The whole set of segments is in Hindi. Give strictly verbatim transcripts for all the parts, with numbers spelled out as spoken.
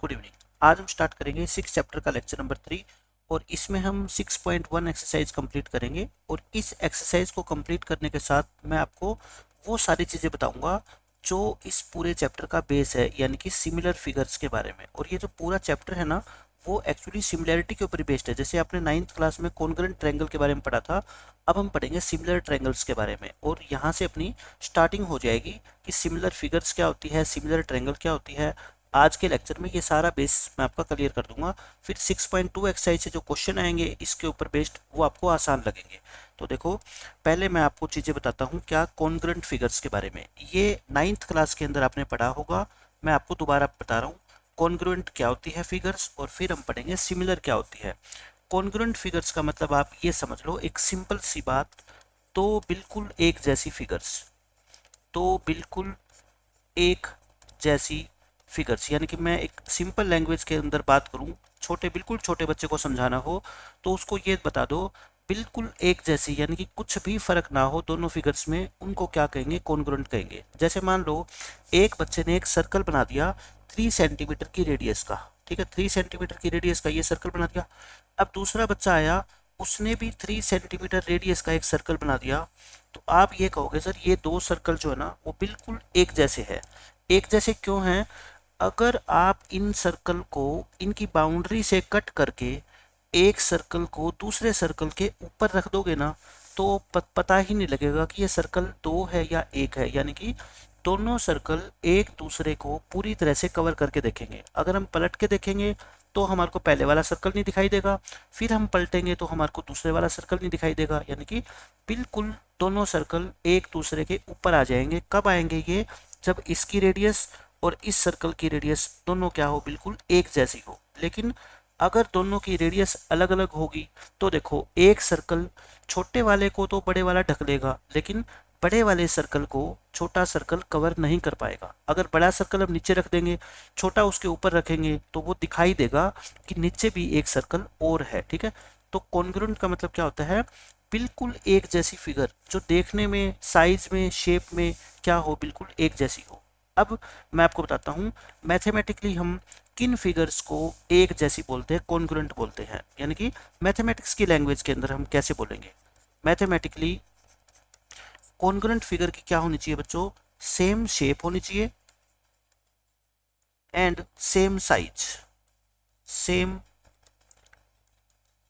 Good evening. आज हम स्टार्ट करेंगे सिक्स चैप्टर का लेक्चर नंबर थ्री और इसमें हम six point one exercise complete करेंगे। और इस एक्सरसाइज को कंप्लीट करने के साथ मैं आपको वो सारी चीज़ें बताऊंगा जो इस पूरे चैप्टर का बेस है, यानी कि सिमिलर फिगर्स के बारे में। और ये जो पूरा चैप्टर है ना, वो एक्चुअली सिमिलैरिटी के ऊपर बेस्ड है। जैसे आपने नाइन्थ क्लास में कॉन्ग्रुएंट ट्रायंगल के बारे में पढ़ा था, अब हम पढ़ेंगे सिमिलर ट्रायंगल्स के बारे में। और यहाँ से अपनी स्टार्टिंग हो जाएगी कि सिमिलर फिगर्स क्या होती है, सिमिलर ट्रायंगल क्या होती है। आज के लेक्चर में ये सारा बेस मैं आपका क्लियर कर दूंगा। फिर सिक्स पॉइंट टू एक्सरसाइज से जो क्वेश्चन आएंगे इसके ऊपर बेस्ड, वो आपको आसान लगेंगे। तो देखो, पहले मैं आपको चीज़ें बताता हूँ क्या कॉन्ग्रुएंट फिगर्स के बारे में। ये नाइन्थ क्लास के अंदर आपने पढ़ा होगा, मैं आपको दोबारा बता रहा हूँ कॉन्ग्रुएंट क्या होती है फिगर्स, और फिर हम पढ़ेंगे सिमिलर क्या होती है। कॉन्ग्रुएंट फिगर्स का मतलब आप ये समझ लो, एक सिंपल सी बात, तो बिल्कुल एक जैसी फिगर्स, तो बिल्कुल एक जैसी फिगर्स। यानी कि मैं एक सिंपल लैंग्वेज के अंदर बात करूं, छोटे बिल्कुल छोटे बच्चे को समझाना हो तो उसको ये बता दो बिल्कुल एक जैसी, यानी कि कुछ भी फ़र्क ना हो दोनों फिगर्स में, उनको क्या कहेंगे, कॉन्ग्रुएंट कहेंगे। जैसे मान लो एक बच्चे ने एक सर्कल बना दिया थ्री सेंटीमीटर की रेडियस का, ठीक है, थ्री सेंटीमीटर की रेडियस का ये सर्कल बना दिया। अब दूसरा बच्चा आया, उसने भी थ्री सेंटीमीटर रेडियस का एक सर्कल बना दिया। तो आप ये कहोगे सर ये दो सर्कल जो है ना वो बिल्कुल एक जैसे है। एक जैसे क्यों हैं? अगर आप इन सर्कल को इनकी बाउंड्री से कट करके एक सर्कल को दूसरे सर्कल के ऊपर रख दोगे ना, तो पता ही नहीं लगेगा कि ये सर्कल दो है या एक है। यानी कि दोनों सर्कल एक दूसरे को पूरी तरह से कवर करके देखेंगे। अगर हम पलट के देखेंगे तो हमारे को पहले वाला सर्कल नहीं दिखाई देगा, फिर हम पलटेंगे तो हमारे को दूसरे वाला सर्कल नहीं दिखाई देगा। यानी कि बिल्कुल दोनों सर्कल एक दूसरे के ऊपर आ जाएंगे। कब आएंगे ये? जब इसकी रेडियस और इस सर्कल की रेडियस दोनों क्या हो, बिल्कुल एक जैसी हो। लेकिन अगर दोनों की रेडियस अलग अलग होगी तो देखो, एक सर्कल छोटे वाले को तो बड़े वाला ढक लेगा, लेकिन बड़े वाले सर्कल को छोटा सर्कल कवर नहीं कर पाएगा। अगर बड़ा सर्कल हम नीचे रख देंगे, छोटा उसके ऊपर रखेंगे, तो वो दिखाई देगा कि नीचे भी एक सर्कल और है, ठीक है। तो कॉन्ग्रुएंट का मतलब क्या होता है? बिल्कुल एक जैसी फिगर, जो देखने में, साइज में, शेप में क्या हो, बिल्कुल एक जैसी हो। अब मैं आपको बताता हूँ मैथमेटिकली हम किन फिगर्स को एक जैसी बोलते हैं, कॉन्ग्रुएंट बोलते हैं। यानी कि मैथमेटिक्स की लैंग्वेज के अंदर हम कैसे बोलेंगे। मैथमेटिकली कॉन्ग्रुएंट फिगर की क्या होनी चाहिए बच्चों? सेम शेप होनी चाहिए and same size. Same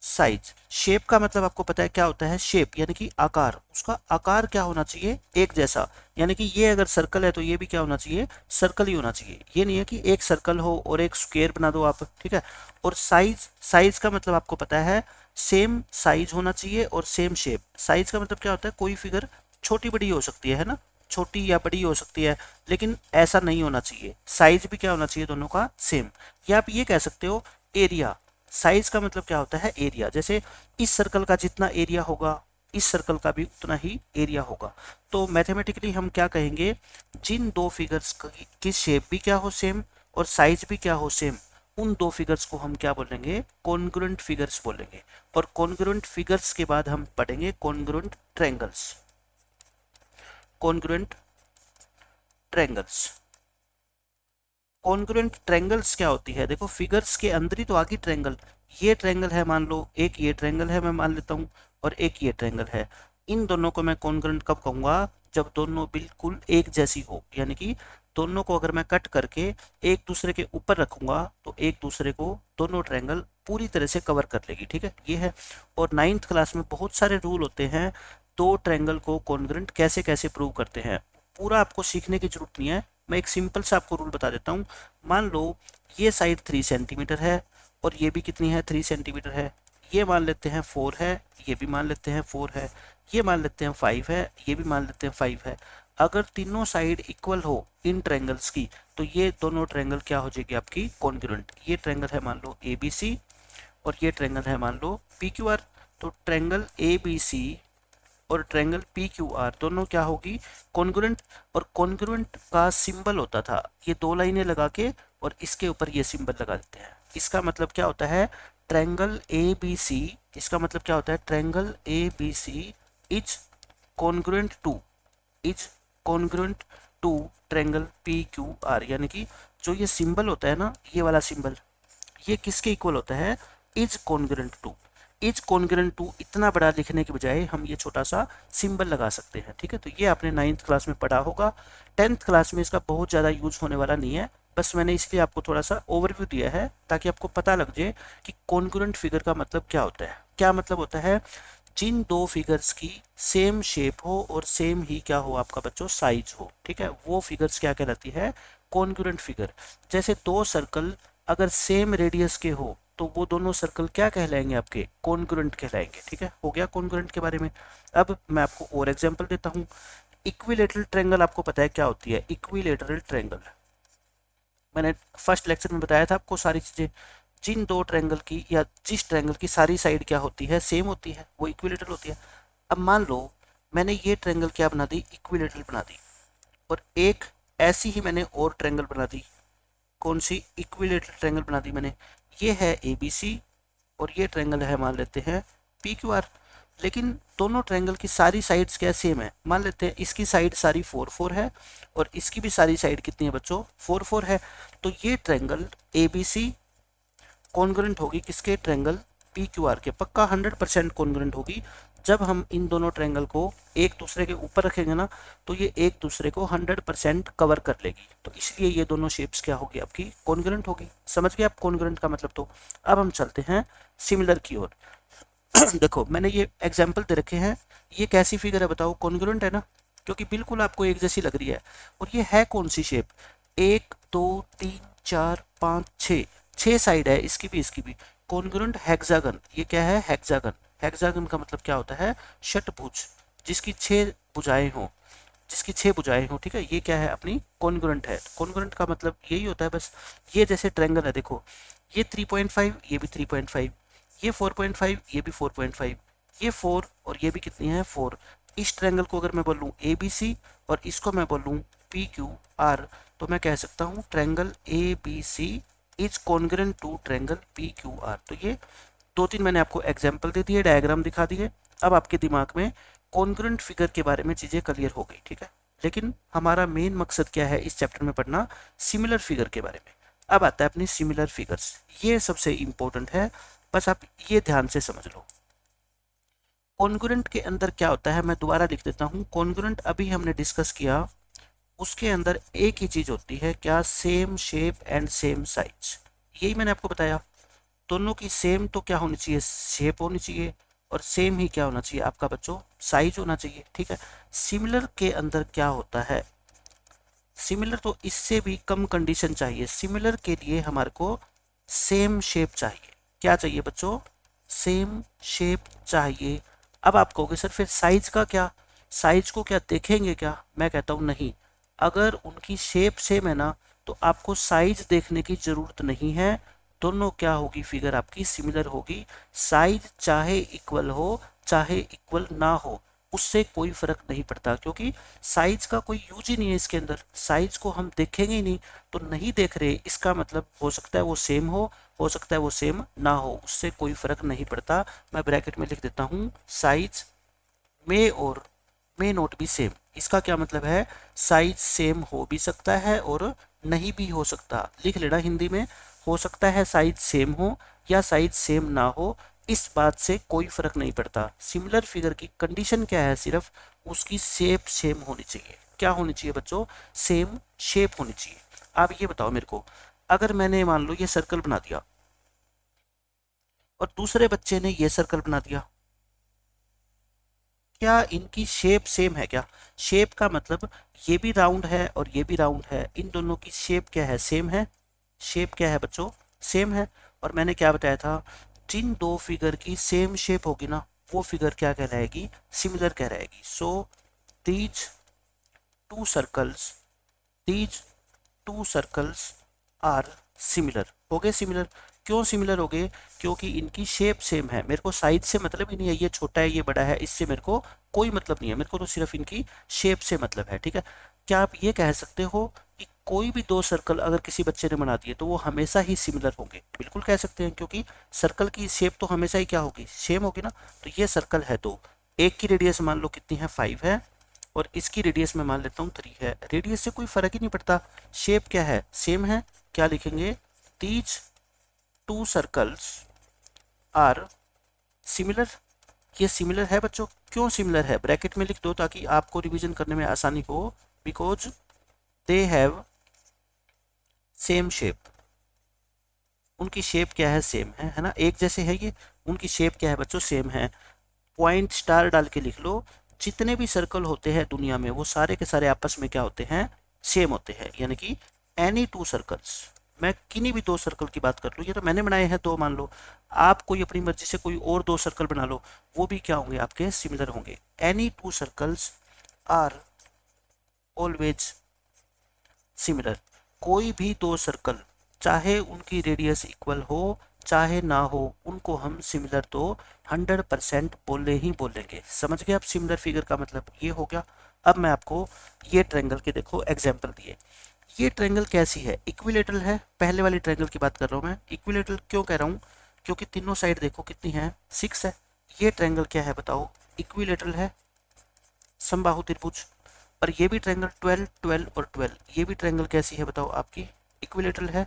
size, shape का मतलब आपको पता है क्या होता है? शेप यानी कि आकार, उसका आकार क्या होना चाहिए? एक जैसा। यानी कि ये अगर सर्कल है तो ये भी क्या होना चाहिए? सर्कल ही होना चाहिए। ये नहीं है कि एक सर्कल हो और एक स्क्वायर बना दो आप, ठीक है। और साइज, साइज का मतलब आपको पता है सेम साइज होना चाहिए और सेम शेप। साइज का मतलब क्या होता है? कोई फिगर छोटी बड़ी हो सकती है, है ना, छोटी या बड़ी हो सकती है, लेकिन ऐसा नहीं होना चाहिए। साइज भी क्या होना चाहिए? दोनों का सेम। या आप ये कह सकते हो एरिया। साइज का मतलब क्या होता है? एरिया। जैसे इस सर्कल का जितना एरिया होगा, इस सर्कल का भी उतना ही एरिया होगा। तो मैथमेटिकली हम क्या कहेंगे? जिन दो फिगर्स की शेप भी क्या हो सेम और साइज भी क्या हो सेम, उन दो फिगर्स को हम क्या बोलेंगे? कॉन्ग्रुएंट फिगर्स बोलेंगे। और कॉन्ग्रुएंट फिगर्स के बाद हम पढ़ेंगे congruent triangles. Congruent triangles, congruent triangles क्या होती है? देखो, फिगर्स के अंदर ही तो आगे ट्रायंगल, ये ट्रायंगल है, मान लो एक ये ट्रायंगल है, मैं मान लेता हूँ, और एक ये ट्रायंगल है। इन दोनों को मैं कॉन्ग्रुएंट कब कहूँगा? जब दोनों बिल्कुल एक जैसी हो। यानी कि दोनों को अगर मैं कट करके एक दूसरे के ऊपर रखूँगा तो एक दूसरे को दोनों ट्रायंगल पूरी तरह से कवर कर लेगी, ठीक है, ये है। और नाइन्थ क्लास में बहुत सारे रूल होते हैं, दो ट्रायंगल को कॉन्ग्रुएंट कैसे कैसे प्रूव करते हैं, पूरा आपको सीखने की जरूरत नहीं है। मैं एक सिंपल सा आपको रूल बता देता हूँ। मान लो ये साइड थ्री सेंटीमीटर है और ये भी कितनी है? थ्री सेंटीमीटर है। ये मान लेते हैं फोर है, ये भी मान लेते हैं फोर है, ये मान लेते हैं फाइव है, ये भी मान लेते हैं फाइव है। अगर तीनों साइड इक्वल हो इन ट्रायंगल्स की, तो ये दोनों ट्रायंगल क्या हो जाएगी आपकी? कॉन्ग्रुएंट। ये ट्रायंगल है मान लो ए बी सी और ये ट्रायंगल है मान लो पी क्यू आर। तो ट्रायंगल ए बी सी और ट्रायंगल पी क्यू आर दोनों क्या होगी? कॉन्ग्रुएंट। और कॉन्ग्रुएंट का सिंबल होता था ये दो लाइनें लगा के और इसके ऊपर ये सिंबल लगा देते हैं। इसका मतलब क्या होता है? ट्रायंगल ए बी सी, इसका मतलब क्या होता है? Triangle A B C is congruent to, is congruent to triangle P Q R. यानी कि जो ये सिंबल होता है ना, ये वाला सिंबल, ये किसके इक्वल होता है? Is congruent to. Is congruent to इतना बड़ा लिखने के बजाय हम ये छोटा सा सिंबल लगा सकते हैं। ठीक है, तो ये आपने नाइन्थ क्लास में पढ़ा होगा। टेंथ क्लास में इसका बहुत ज़्यादा यूज होने वाला नहीं है, बस मैंने इसलिए आपको थोड़ा सा ओवरव्यू दिया है ताकि आपको पता लग जाए कि कॉन्ग्रुएंट फिगर का मतलब क्या होता है। क्या मतलब होता है? जिन दो फिगर्स की सेम शेप हो और सेम ही क्या हो आपका बच्चों, साइज हो। ठीक है, वो फिगर्स क्या कहलाती है? Congruent figure. जैसे दो सर्कल अगर सेम रेडियस के हो तो वो दोनों सर्कल क्या कहलाएंगे? आपके कॉन्ग्रुएंट कहलाएंगे। ठीक है, हो गया कॉन्ग्रुएंट के बारे में। अब मैं आपको और एग्जांपल देता हूँ। इक्विलेटरल ट्रायंगल आपको पता है क्या होती है? इक्विलेटरल ट्रायंगल मैंने फर्स्ट लेक्चर में बताया था आपको सारी चीज़ें। जिन दो ट्रायंगल की या जिस ट्रायंगल की सारी साइड क्या होती है, सेम होती है, वो इक्विलेटरल होती है। अब मान लो मैंने ये ट्रायंगल क्या बना दी? इक्विलेटरल बना दी। और एक ऐसी ही मैंने और ट्रायंगल बना दी। कौन सी? इक्विलेटरल ट्रायंगल बना दी मैंने। ये है ए बी सी और ये ट्रायंगल है मान लेते हैं पी क्यू आर। लेकिन दोनों ट्रायंगल की सारी साइड्स क्या सेम है? मान लेते हैं इसकी साइड सारी फोर फोर है और इसकी भी सारी साइड कितनी है बच्चों? फोर फोर है। तो ये triangle A B C congruent होगी किसके? ट्रायंगल पी क्यू आर के। पक्का हंड्रेड परसेंट कॉन्ग्रुएंट होगी। जब हम इन दोनों ट्रायंगल को एक दूसरे के ऊपर रखेंगे ना तो ये एक दूसरे को हंड्रेड परसेंट कवर कर लेगी। तो इसलिए ये दोनों शेप्स क्या होगी आपकी? कॉन्ग्रुएंट होगी। समझ गए आप कॉन्ग्रुएंट का मतलब। तो अब हम चलते हैं सिमिलर की ओर। देखो मैंने ये एग्जाम्पल दे रखे हैं। ये कैसी फिगर है बताओ? कॉन्ग्रुएंट है ना, क्योंकि बिल्कुल आपको एक जैसी लग रही है। और ये है कौन सी शेप? एक दो तीन चार पाँच छः, छः साइड है इसकी भी, इसकी भी। Congruent hexagon. ये क्या है? हेक्सागन। हेक्सागन का मतलब क्या होता है? षटभुज, जिसकी छः भुजाएं हों, जिसकी छः भुजाएं हों। ठीक है, ये क्या है अपनी? कॉन्ग्रुएंट है। कॉन्ग्रुएंट का मतलब यही होता है बस। ये जैसे ट्रायंगल है देखो, ये थ्री पॉइंट फाइव, ये भी थ्री पॉइंट फाइव, ये फोर पॉइंट फाइव, ये भी फोर पॉइंट फाइव, ये फोर और ये भी कितनी है? फोर। इस ट्रायंगल को अगर मैं बोलूँ ए बी सी और इसको मैं बोलूँ पी क्यू आर, तो मैं कह सकता हूँ triangle A B C is congruent to triangle P Q R. तो ये दो तीन मैंने आपको एग्जाम्पल दे दिए, डायग्राम दिखा दिए। अब आपके दिमाग में कॉन्ग्रुएंट फिगर के बारे में चीज़ें क्लियर हो गई। ठीक है, लेकिन हमारा मेन मकसद क्या है इस चैप्टर में? पढ़ना सिमिलर फिगर के बारे में। अब आता है अपनी सिमिलर फिगर्स। ये सबसे इम्पोर्टेंट है, बस आप ये ध्यान से समझ लो। कॉन्ग्रुएंट के अंदर क्या होता है? मैं दोबारा लिख देता हूँ। कॉन्ग्रुएंट अभी हमने डिस्कस किया, उसके अंदर एक ही चीज़ होती है क्या? Same shape and same size. यही मैंने आपको बताया। दोनों की सेम तो क्या होनी चाहिए? शेप होनी चाहिए, और सेम ही क्या होना चाहिए आपका बच्चों? साइज होना चाहिए। ठीक है, सिमिलर के अंदर क्या होता है? सिमिलर तो इससे भी कम कंडीशन चाहिए। सिमिलर के लिए हमारे को सेम शेप चाहिए। क्या चाहिए बच्चों? सेम शेप चाहिए। अब आप कहोगे सर फिर साइज का क्या? साइज को क्या देखेंगे क्या? मैं कहता हूँ नहीं, अगर उनकी शेप सेम है ना तो आपको साइज देखने की ज़रूरत नहीं है। दोनों क्या होगी? फिगर आपकी सिमिलर होगी। साइज चाहे इक्वल हो चाहे इक्वल ना हो, उससे कोई फर्क नहीं पड़ता, क्योंकि साइज का कोई यूज ही नहीं है इसके अंदर। साइज को हम देखेंगे ही नहीं, तो नहीं देख रहे इसका मतलब हो सकता है वो सेम हो हो सकता है वो सेम ना हो, उससे कोई फर्क नहीं पड़ता। मैं ब्रैकेट में लिख देता हूँ साइज मे और मे नॉट बी सेम। इसका क्या मतलब है? साइज सेम हो भी सकता है और नहीं भी हो सकता। लिख लेना हिंदी में, हो सकता है साइज सेम हो या साइज सेम ना हो, इस बात से कोई फर्क नहीं पड़ता। सिमिलर फिगर की कंडीशन क्या है? सिर्फ उसकी शेप सेम होनी चाहिए। क्या होनी चाहिए बच्चों? सेम शेप होनी चाहिए। आप ये बताओ मेरे को, अगर मैंने मान लो ये सर्कल बना दिया और दूसरे बच्चे ने ये सर्कल बना दिया, क्या इनकी शेप सेम है क्या? शेप का मतलब ये भी राउंड है और ये भी राउंड है, इन दोनों की शेप क्या है? सेम है। शेप क्या है बच्चों? सेम है। और मैंने क्या बताया था? जिन दो फिगर की सेम शेप होगी ना वो फिगर क्या कहलाएगी? सिमिलर कहलाएगी। So these two circles these two circles are similar. हो गए सिमिलर। क्यों सिमिलर हो गए? क्योंकि इनकी शेप सेम है। मेरे को साइज से मतलब ही नहीं है, ये छोटा है ये बड़ा है, इससे मेरे को कोई मतलब नहीं है। मेरे को तो सिर्फ इनकी शेप से मतलब है। ठीक है, क्या आप ये कह सकते हो कि कोई भी दो सर्कल अगर किसी बच्चे ने बना दिए तो वो हमेशा ही सिमिलर होंगे? बिल्कुल कह सकते हैं, क्योंकि सर्कल की शेप तो हमेशा ही क्या होगी? सेम होगी ना। तो ये सर्कल है, तो एक की रेडियस मान लो कितनी है? फाइव है। और इसकी रेडियस में मान लेता हूँ थ्री है। रेडियस से कोई फर्क ही नहीं पड़ता, शेप क्या है सेम है। क्या लिखेंगे, these two circles are similar. ये सिमिलर है बच्चों, क्यों सिमिलर है ब्रैकेट में लिख दो ताकि आपको रिवीजन करने में आसानी हो। Because they have same shape, उनकी शेप क्या है सेम है, है ना, एक जैसे है ये। उनकी शेप क्या है बच्चों सेम है। पॉइंट स्टार डाल के लिख लो, जितने भी सर्कल होते हैं दुनिया में वो सारे के सारे आपस में क्या होते हैं सेम होते हैं। यानी कि एनी टू सर्कल्स, मैं किन्हीं भी दो सर्कल की बात कर लूँ, ये तो मैंने बनाए हैं दो, मान लो आप कोई अपनी मर्जी से कोई और दो सर्कल बना लो, वो भी क्या होंगे आपके सिमिलर होंगे। Any two circles are always similar, कोई भी दो सर्कल चाहे उनकी रेडियस इक्वल हो चाहे ना हो उनको हम सिमिलर तो हंड्रेड परसेंट बोले ही बोलेंगे। समझ गए आप सिमिलर फिगर का मतलब ये हो गया। अब मैं आपको ये ट्रायंगल के देखो एग्जांपल दिए। ये ट्रायंगल कैसी है, इक्विलेटरल है। पहले वाली ट्रायंगल की बात कर रहा हूँ मैं। इक्विलेटरल क्यों कह रहा हूँ, क्योंकि तीनों साइड देखो कितनी है सिक्स है। ये ट्रायंगल क्या है बताओ, इक्विलेटरल है, समबाहु त्रिभुज। और ये भी ट्रायंगल ट्वेल्व ट्वेल्व और ट्वेल्व, ये भी ट्रायंगल कैसी है बताओ आपकी, इक्विलेटरल है।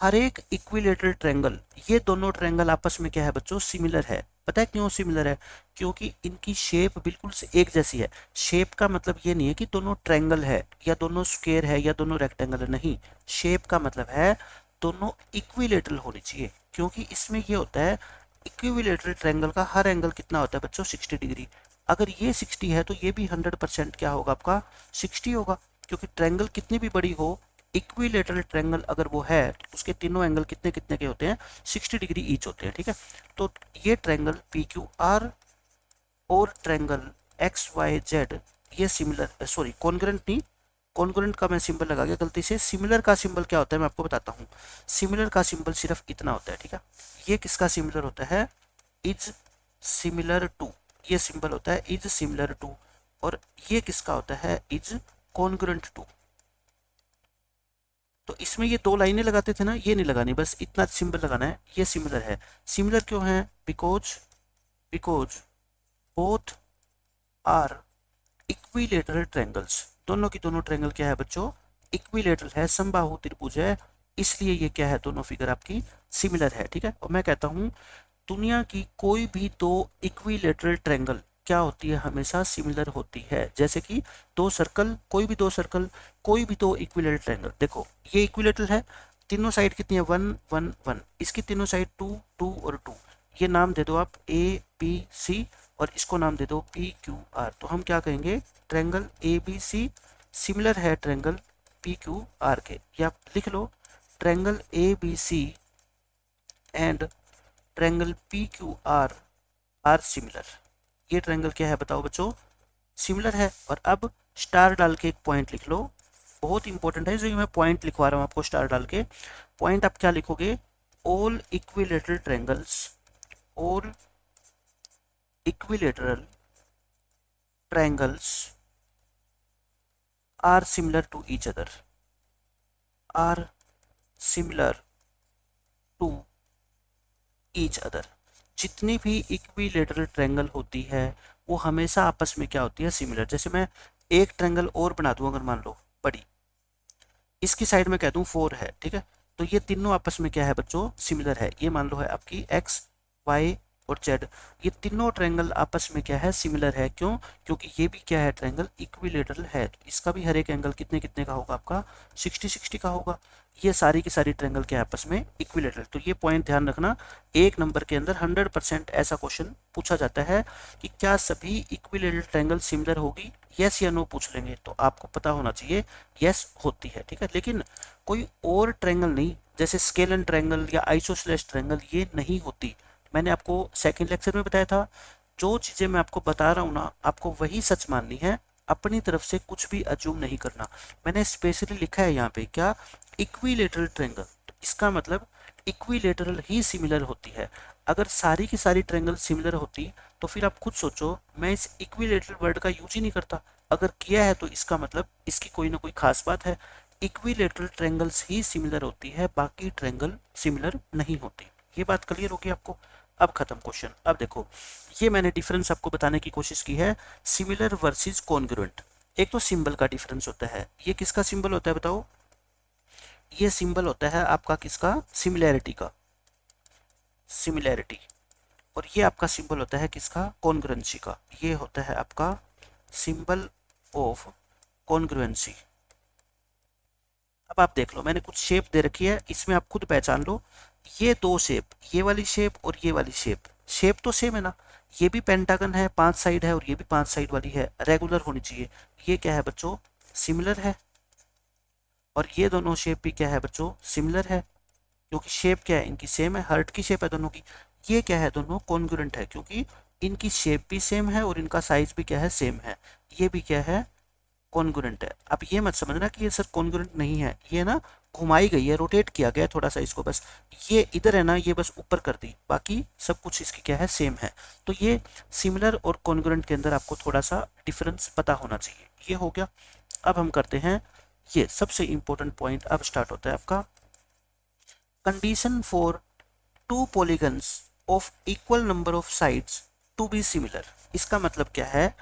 हर एक इक्विलेटरल ट्रायंगल, ये दोनों ट्रायंगल आपस में क्या है बच्चों सिमिलर है। पता है क्यों सिमिलर है, क्योंकि इनकी शेप बिल्कुल से एक जैसी है। शेप का मतलब ये नहीं है कि दोनों ट्रायंगल है या दोनों स्क्वायर है या दोनों रेक्टेंगल है, नहीं। शेप का मतलब है दोनों इक्विलेटरल होनी चाहिए, क्योंकि इसमें यह होता है इक्विलेटरल ट्रायंगल का हर एंगल कितना होता है बच्चों सिक्सटी डिग्री। अगर ये सिक्सटी है तो ये भी हंड्रेड परसेंट क्या होगा आपका सिक्सटी होगा, क्योंकि ट्रायंगल कितनी भी बड़ी हो इक्विलेटरल ट्रायंगल अगर वो है तो उसके तीनों एंगल कितने कितने के होते हैं सिक्सटी डिग्री ईच होते हैं, ठीक है। तो ये ट्रायंगल पी क्यू आर और ट्रायंगल एक्स वाई जेड ये सिमिलर, सॉरी कॉन्ग्रुएंट नहीं, कॉन्ग्रुएंट का मैं सिंबल लगा गया गलती से। सिमिलर का सिंबल क्या होता है मैं आपको बताता हूँ। सिमिलर का सिंबल सिर्फ इतना होता है, ठीक है। ये किसका सिमिलर होता है, इज सिमिलर टू, ये सिंबल होता है इज सिमिलर टू। और ये किसका होता है, इज कॉन्ग्रुएंट टू। तो इसमें ये दो लाइनें लगाते थे ना, ये नहीं लगानी, बस इतना सिंबल लगाना है। ये सिमिलर है, सिमिलर क्यों है, because because both are equilateral triangles. दोनों की दोनों ट्रायंगल क्या है बच्चों इक्विलेटरल है, समबाहु त्रिभुज है, इसलिए ये क्या है दोनों फिगर आपकी सिमिलर है, ठीक है। और मैं कहता हूँ दुनिया की कोई भी दो इक्विलेटरल ट्रायंगल क्या होती है हमेशा सिमिलर होती है। जैसे कि दो सर्कल, कोई भी दो सर्कल, कोई भी दो इक्विलेटरल ट्रायंगल। देखो ये इक्विलेटरल है, तीनों साइड कितनी है वन वन वन, इसकी तीनों साइड टू टू और टू। ये नाम दे दो आप ए बी सी और इसको नाम दे दो पी क्यू आर। तो हम क्या कहेंगे triangle A B C similar है ट्रायंगल पी क्यू आर के। ये आप लिख लो, triangle A B C and triangle P Q R are similar. ये ट्रायंगल क्या है बताओ बच्चों सिमिलर है। और अब स्टार डाल के एक पॉइंट लिख लो, बहुत इंपॉर्टेंट है जो मैं पॉइंट लिखवा रहा हूँ आपको स्टार डाल के। पॉइंट आप क्या लिखोगे, all equilateral triangles, all equilateral triangles are similar to each other, are similar to each other. जितनी भी इक्विलेटरल ट्रायंगल होती है वो हमेशा आपस में क्या होती है सिमिलर। जैसे मैं एक ट्रायंगल और बना दूं, अगर मान लो बड़ी इसकी साइड में कह दूं फोर है, ठीक है। तो ये तीनों आपस में क्या है बच्चों सिमिलर है। ये मान लो है आपकी एक्स वाई और जेड, ये तीनों ट्रायंगल आपस में क्या है सिमिलर है। क्यों, क्योंकि ये भी क्या है ट्रायंगल इक्विलेटरल है। तो इसका भी हर एक एंगल कितने कितने का होगा आपका सिक्सटी सिक्सटी का होगा। ये सारी की सारी ट्रायंगल क्या है आपस में इक्विलेटरल। तो ये पॉइंट ध्यान रखना, एक नंबर के अंदर हंड्रेड परसेंट ऐसा क्वेश्चन पूछा जाता है कि क्या सभी इक्विलेटरल ट्रायंगल सिमिलर होगी, येस या नो पूछ लेंगे तो आपको पता होना चाहिए येस होती है, ठीक है। लेकिन कोई और ट्रायंगल नहीं, जैसे स्केलन ट्रायंगल या आइसोसेलेस ट्रायंगल, ये नहीं होती। मैंने आपको सेकंड लेक्चर में बताया था, जो चीज़ें मैं आपको बता रहा हूँ ना आपको वही सच माननी है, अपनी तरफ से कुछ भी अज्यूम नहीं करना। मैंने स्पेशली लिखा है यहाँ पे क्या, इक्विलेटरल ट्रायंगल, तो इसका मतलब इक्विलेटरल ही सिमिलर होती है। अगर सारी की सारी ट्रायंगल सिमिलर होती तो फिर आप खुद सोचो, मैं इस इक्विलेटरल वर्ड का यूज ही नहीं करता। अगर किया है तो इसका मतलब इसकी कोई ना कोई खास बात है। इक्विलेटरल ट्रायंगल्स ही सिमिलर होती है, बाकी ट्रायंगल सिमिलर नहीं होती। ये बात क्लियर होगी आपको। अब खत्म क्वेश्चन। अब देखो ये मैंने डिफरेंस आपको बताने की कोशिश की है, सिमिलर वर्सेस कॉन्ग्रुएंट। एक तो सिंबल का डिफरेंस होता है, ये किसका सिंबल होता है बताओ? ये सिंबल होता है आपका किसका? सिमिलैरिटी का, सिमिलैरिटी। और ये आपका सिंबल होता है किसका? कॉन्ग्रुएंसी का। ये होता है आपका सिंबल ऑफ कॉन्ग्रुएंसी। अब आप देख लो मैंने कुछ शेप दे रखी है, इसमें आप खुद पहचान लो। ये दो शेप, ये वाली शेप और ये वाली शेप, शेप तो सेम है ना। ये भी पेंटागन है, पांच साइड है, और ये भी पांच साइड वाली है, रेगुलर होनी चाहिए। ये क्या है बच्चों? सिमिलर है। और ये दोनों शेप भी क्या है बच्चों? सिमिलर है, क्योंकि शेप क्या है इनकी? सेम है, हर्ट की शेप है दोनों की। ये क्या है? दोनों कॉन्ग्रुएंट है, क्योंकि इनकी शेप भी सेम है और इनका साइज भी क्या है? सेम है। ये भी क्या है? कॉन्ग्रुएंट है। अब ये मत समझना कि ये सर कॉन्ग्रुएंट नहीं है, ये ना घुमाई गई है, रोटेट किया गया है थोड़ा सा इसको, बस ये इधर है ना, ये बस ऊपर कर दी, बाकी सब कुछ इसकी क्या है? सेम है। तो ये सिमिलर और कॉन्ग्रुएंट के अंदर आपको थोड़ा सा डिफरेंस पता होना चाहिए। ये हो गया। अब हम करते हैं ये सबसे इम्पोर्टेंट पॉइंट। अब स्टार्ट होता है आपका condition for two polygons of equal number of sides to be similar. इसका मतलब क्या है?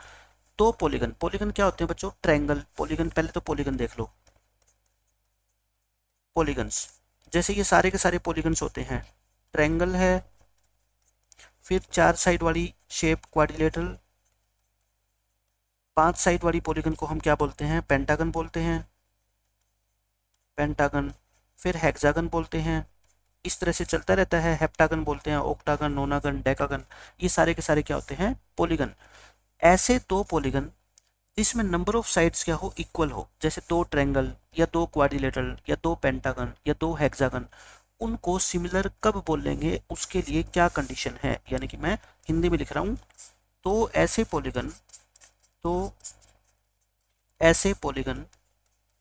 दो पॉलीगन, पॉलीगन क्या होते हैं बच्चों? Triangle, polygon. पहले तो पॉलीगन देख लो, पॉलीगन्स, जैसे ये सारे के सारे पॉलीगन्स होते हैं। ट्रायंगल है, फिर चार साइड वाली शेप क्वाड्रिलेटरल, पांच साइड वाली पॉलीगन को हम क्या बोलते हैं? पेंटागन बोलते हैं, पेंटागन। फिर हेक्सागन बोलते हैं, इस तरह से चलता रहता है। हेप्टागन बोलते हैं, ऑक्टागन, नोनागन, डेकागन, ये सारे के सारे क्या होते हैं? पॉलीगन। ऐसे दो पॉलीगन जिसमें नंबर ऑफ साइड्स क्या हो? इक्वल हो, जैसे दो ट्रायंगल या दो क्वाड्रिलेटरल या दो पेंटागन या दो हेक्सागन, उनको सिमिलर कब बोलेंगे? उसके लिए क्या कंडीशन है? यानी कि मैं हिंदी में लिख रहा हूँ, तो ऐसे पॉलीगन, तो ऐसे पॉलीगन,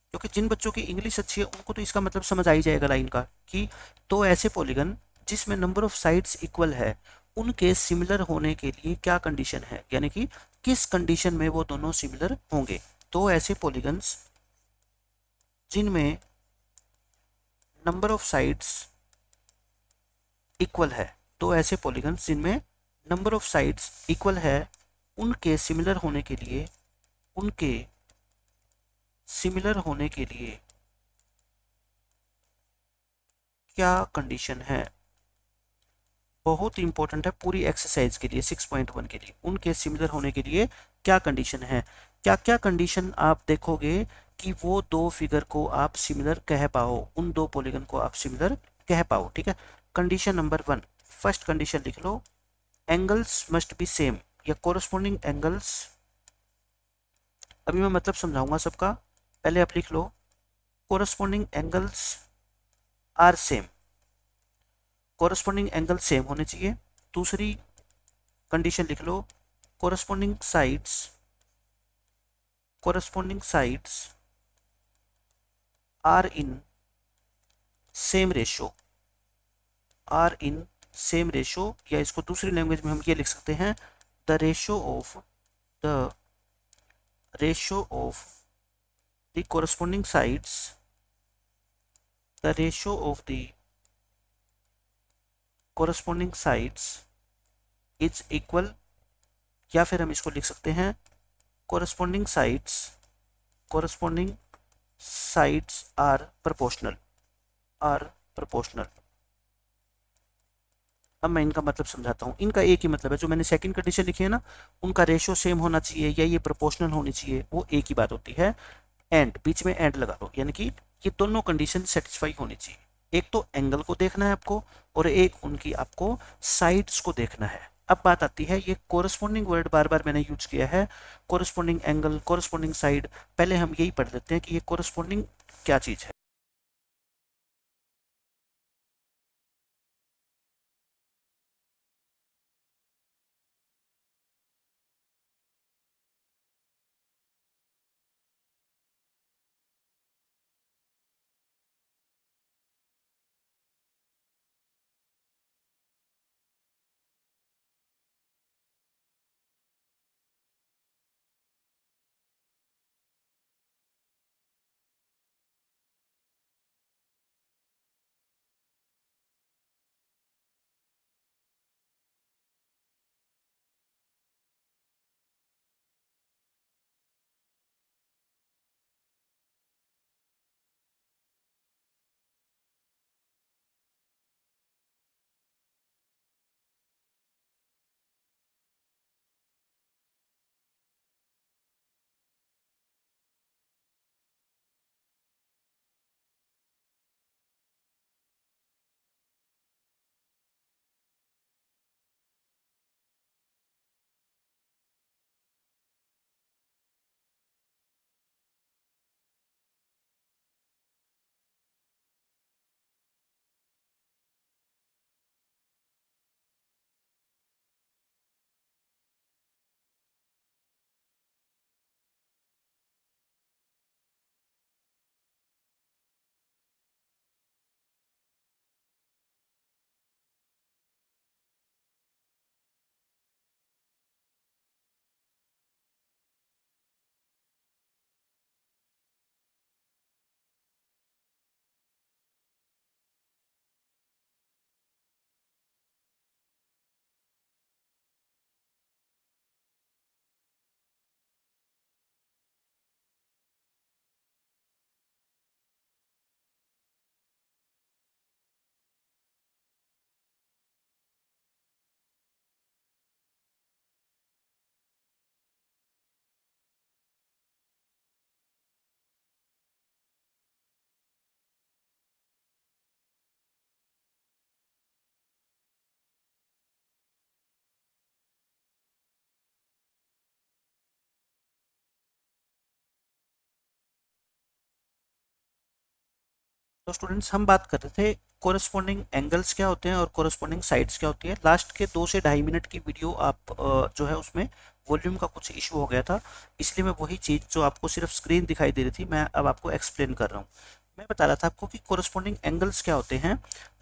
क्योंकि जिन बच्चों की इंग्लिश अच्छी है उनको तो इसका मतलब समझ आ ही जाएगा लाइन का, कि तो ऐसे पॉलीगन जिसमें नंबर ऑफ साइड्स इक्वल है, उनके सिमिलर होने के लिए क्या कंडीशन है? यानी कि किस कंडीशन में वो दोनों सिमिलर होंगे? तो ऐसे पॉलीगन्स जिनमें नंबर ऑफ साइड्स इक्वल है, तो ऐसे पॉलीगन्स जिनमें नंबर ऑफ साइड्स इक्वल है, उनके सिमिलर होने के लिए, उनके सिमिलर होने के लिए क्या कंडीशन है? बहुत इंपॉर्टेंट है पूरी एक्सरसाइज के लिए, सिक्स पॉइंट वन के लिए। उनके सिमिलर होने के लिए क्या कंडीशन है? क्या क्या कंडीशन आप देखोगे कि वो दो फिगर को आप सिमिलर कह पाओ, उन दो पॉलीगन को आप सिमिलर कह पाओ? ठीक है। Condition number one, first condition लिख लो, एंगल्स मस्ट बी सेम, या कोरस्पोंडिंग एंगल्स। अभी मैं मतलब समझाऊंगा सबका, पहले आप लिख लो, corresponding angles are same, corresponding angle same होने चाहिए। दूसरी कंडीशन लिख लो, corresponding sides, corresponding sides are in same ratio, are in same ratio, या इसको दूसरी लैंग्वेज में हम ये लिख सकते हैं, the ratio of the ratio of the corresponding sides, the ratio of the corresponding sides is equal, या फिर हम इसको लिख सकते हैं, corresponding sides, corresponding sides are proportional, are proportional. अब मैं इनका मतलब समझाता हूँ। इनका एक ही मतलब है, जो मैंने सेकंड कंडीशन लिखी है ना, उनका रेशियो सेम होना चाहिए या ये प्रोपोर्शनल होनी चाहिए, वो एक ही बात होती है। एंड, बीच में एंड लगा दो, यानी कि ये दोनों कंडीशन सेटिस्फाई होनी चाहिए। एक तो एंगल को देखना है आपको, और एक उनकी आपको साइड्स को देखना है। अब बात आती है, ये कोरस्पोंडिंग वर्ड बार बार मैंने यूज किया है, कोरस्पोंडिंग एंगल, कोरस्पोंडिंग साइड। पहले हम यही पढ़ लेते हैं कि ये कोरस्पोंडिंग क्या चीज है। तो स्टूडेंट्स हम बात कर रहे थे कोरस्पोंडिंग एंगल्स क्या होते हैं और कोरस्पोंडिंग साइड्स क्या होती है। लास्ट के दो से ढाई मिनट की वीडियो आप जो है उसमें वॉल्यूम का कुछ इशू हो गया था, इसलिए मैं वही चीज़ जो आपको सिर्फ स्क्रीन दिखाई दे रही थी मैं अब आपको एक्सप्लेन कर रहा हूँ। मैं बता रहा था आपको कि कोरस्पोंडिंग एंगल्स क्या होते हैं।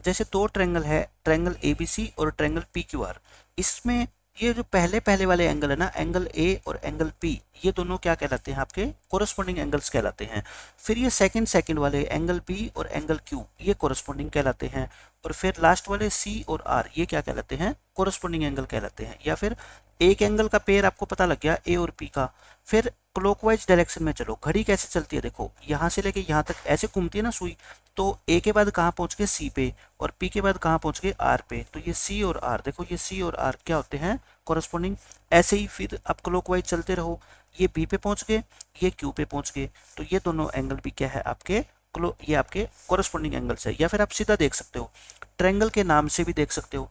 जैसे दो ट्रायंगल है, ट्रायंगल एबीसी और ट्रायंगल पीक्यूआर। इसमें ये जो पहले पहले वाले एंगल है ना, एंगल ए और एंगल पी, ये दोनों क्या कहलाते हैं आपके कोरस्पोंडिंग एंगल्स कहलाते हैं। फिर ये सेकंड सेकंड वाले एंगल बी और एंगल क्यू, ये कोरस्पोंडिंग कहलाते हैं। और फिर लास्ट वाले सी और आर, ये क्या कहलाते हैं कोरस्पोंडिंग एंगल कहलाते हैं। या फिर एक एंगल का पेयर आपको पता लग गया ए और पी का। फिर क्लॉकवाइज डायरेक्शन में चलो, घड़ी कैसे चलती है देखो, यहाँ से लेके यहाँ तक ऐसे घूमती है ना सुई, तो ए के बाद कहाँ पहुँच गए सी पे और पी के बाद कहाँ पहुँच गए आर पे। तो ये सी और आर, देखो ये सी और आर क्या होते हैं कोरस्पोंडिंग। ऐसे ही फिर आप क्लॉकवाइज चलते रहो, ये बी पे पहुँच गए, ये क्यू पे पहुँच गए, तो ये दोनों एंगल भी क्या है आपके क्लो ये आपके कोरस्पोंडिंग एंगल्स है। या फिर आप सीधा देख सकते हो, ट्रायंगल के नाम से भी देख सकते हो,